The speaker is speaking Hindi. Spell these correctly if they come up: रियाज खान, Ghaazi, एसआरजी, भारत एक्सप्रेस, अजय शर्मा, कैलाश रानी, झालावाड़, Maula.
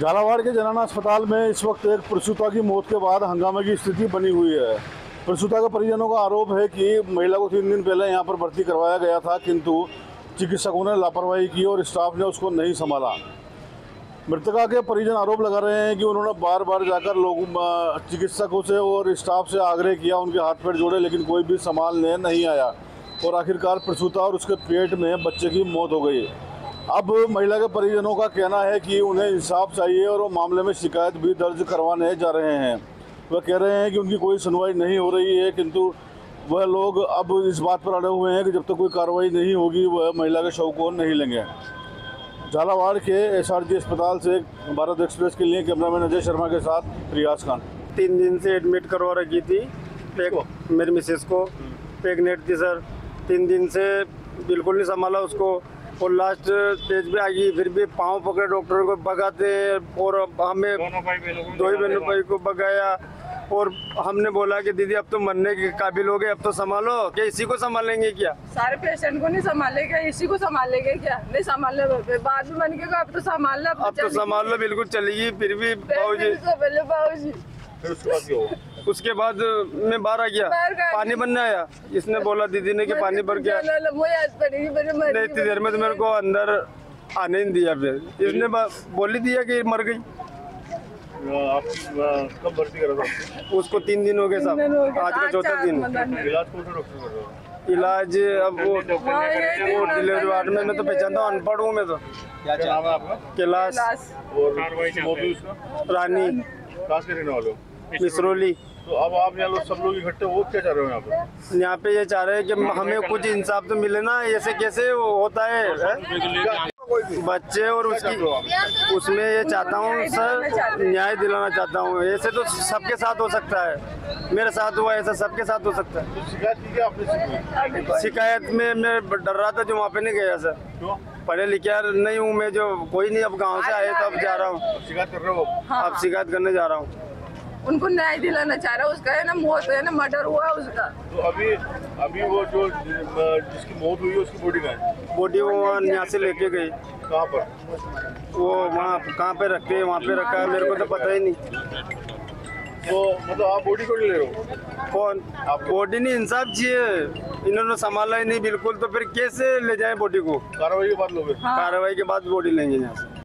झालावाड़ के जनाना अस्पताल में इस वक्त एक प्रसूता की मौत के बाद हंगामे की स्थिति बनी हुई है। प्रसूता के परिजनों का आरोप है कि महिला को 3 दिन पहले यहां पर भर्ती करवाया गया था, किंतु चिकित्सकों ने लापरवाही की और स्टाफ ने उसको नहीं संभाला। मृतका के परिजन आरोप लगा रहे हैं कि उन्होंने बार बार जाकर लोगों, चिकित्सकों से और स्टाफ से आग्रह किया, उनके हाथ पैर जोड़े, लेकिन कोई भी संभालने नहीं आया और आखिरकार प्रसूता और उसके पेट में बच्चे की मौत हो गई। अब महिला के परिजनों का कहना है कि उन्हें इंसाफ चाहिए और वो मामले में शिकायत भी दर्ज करवाने जा रहे हैं। वह कह रहे हैं कि उनकी कोई सुनवाई नहीं हो रही है, किंतु वह लोग अब इस बात पर अड़े हुए हैं कि जब तक कोई कार्रवाई नहीं होगी वह महिला के शव को नहीं लेंगे। झालावाड़ के एसआरजी अस्पताल से भारत एक्सप्रेस के लिए कैमरामैन अजय शर्मा के साथ रियाज खान। 3 दिन से एडमिट करवा रखी थी मेरी मिसेस को, प्रेगनेंट थी सर। 3 दिन से बिल्कुल नहीं संभाला उसको और लास्ट स्टेज पे आ गई, फिर भी पाँव पकड़े, डॉक्टर को भगाते और हमें दो ही बहनों भाई को भगाया और हमने बोला कि दीदी अब तो मरने के काबिल हो गए, अब तो संभालो। क्या इसी को संभालेंगे? क्या सारे पेशेंट को नहीं संभालेगा? इसी को संभालेंगे क्या? नहीं संभाल लो, बाद में मन के अब तो संभाल लो, अब तो संभाल लो। बिल्कुल चलेगी फिर भी बाबू जी। उसके बाद मैं बाहर आ गया, पानी बनने आया, इसने बोला दीदी ने कि पानी भर गया, नहीं इतनी देर में तो मेरे को अंदर आने नहीं दिया, फिर इसने बोली दिया कि मर गई। आप कब भर्ती करा था उसको? 3 दिन हो गए साहब, आज का 4था दिन। इलाज अब वो डिलीवरी वार्ड में, मैं तो पहचानता हूँ, अनपढ़ हूँ मैं तो। क्या नाम है आपका? कैलाश रानी। तो अब आप यहाँ लोग सब लोग इकट्ठे हो, क्या चाह रहे हो यहाँ पे? यहाँ पे ये चाह रहे हैं कि हमें कुछ इंसाफ तो मिले ना, ऐसे कैसे होता है? बच्चे और उसकी उसमें ये चाहता हूँ सर, न्याय दिलाना चाहता हूँ। ऐसे तो सबके साथ हो सकता है, मेरे साथ हुआ ऐसा सबके साथ हो सकता है। शिकायत में मैं डर रहा था जो वहाँ पे नहीं गया सर, पढ़े लिखा नहीं हूँ मैं, जो कोई नहीं, अब गाँव से आए तब जा रहा हूँ, अब शिकायत करने जा रहा हूँ। उनको न्याय दिलाना चाह रहा है, उसका है ना मौत, है ना मर्डर हुआ उसका। तो अभी वो जो जिसकी मौत हुई उसकी बॉडी कहाँ है? बॉडी वो यहाँ से लेके गई। कहाँ पर? वो वहाँ कहाँ पे रखते हैं, वहाँ पे रखा है, मेरे को तो पता ही नहीं। तो मतलब आप बॉडी को ले रहे हो? कौन आप? बॉडी नहीं, इंसाफ चाहिए। इन्होंने संभाला ही नहीं बिल्कुल, तो फिर कैसे ले जाए बॉडी को? कार्रवाई के बाद लोगे? कार्रवाई के बाद बॉडी लेंगे यहाँ से।